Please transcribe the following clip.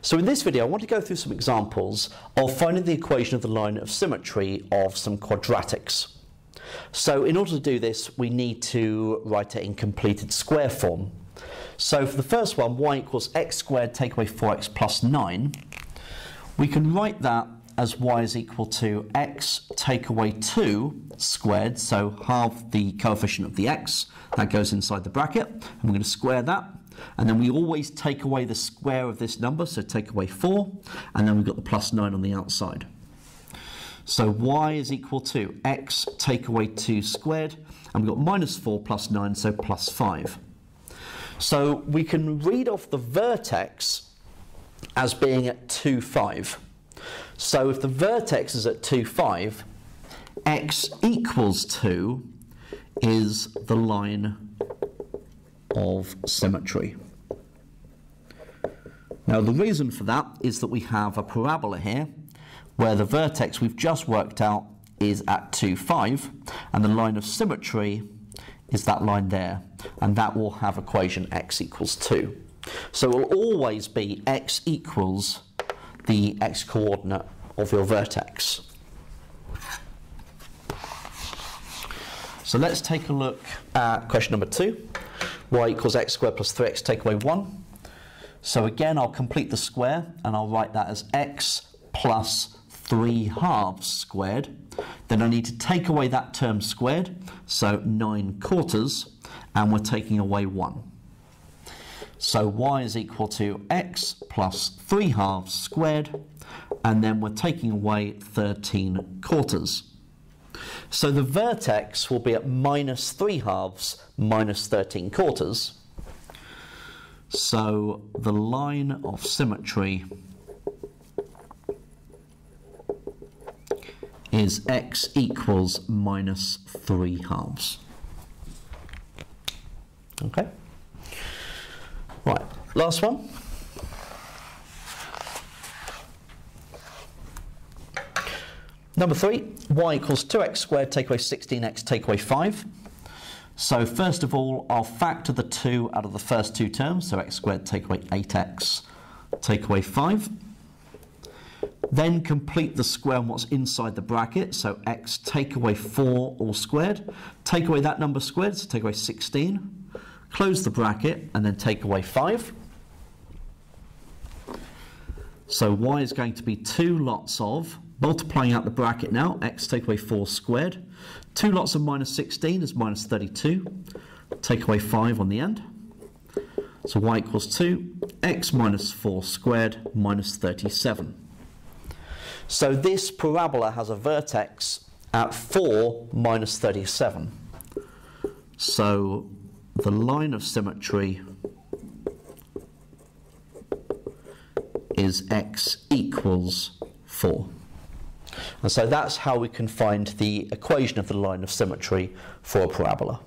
So in this video, I want to go through some examples of finding the equation of the line of symmetry of some quadratics. So in order to do this, we need to write it in completed square form. So for the first one, y equals x squared take away 4x plus 9, we can write that as y is equal to x take away 2 squared, so half the coefficient of the x, that goes inside the bracket, and we're going to square that. And then we always take away the square of this number, so take away 4, and then we've got the plus 9 on the outside. So y is equal to x take away 2 squared, and we've got minus 4 plus 9, so plus 5. So we can read off the vertex as being at 2, 5. So if the vertex is at 2, 5, x equals 2 is the line of symmetry. Now the reason for that is that we have a parabola here where the vertex we've just worked out is at 2, 5, and the line of symmetry is that line there, and that will have equation x equals 2. So it will always be x equals the x-coordinate of your vertex. So let's take a look at question number 2. Y equals x squared plus 3x take away 1. So again, I'll complete the square, and I'll write that as x plus 3 halves squared. Then I need to take away that term squared, so 9 quarters, and we're taking away 1. So y is equal to x plus 3 halves squared, and then we're taking away 13 quarters. So the vertex will be at minus 3 halves minus 13 quarters. So the line of symmetry is x equals minus 3 halves. Okay. Right, last one. Number 3, y equals 2x squared take away 16x take away 5. So first of all, I'll factor the 2 out of the first two terms, so x squared take away 8x take away 5. Then complete the square on what's inside the bracket, so x take away 4 all squared. Take away that number squared, so take away 16. Close the bracket and then take away 5. So y is going to be 2 lots of, multiplying out the bracket now, x take away 4 squared. 2 lots of minus 16 is minus 32. Take away 5 on the end. So y equals 2, x minus 4 squared minus 37. So this parabola has a vertex at 4 minus 37. So the line of symmetry is x equals 4. And so that's how we can find the equation of the line of symmetry for a parabola.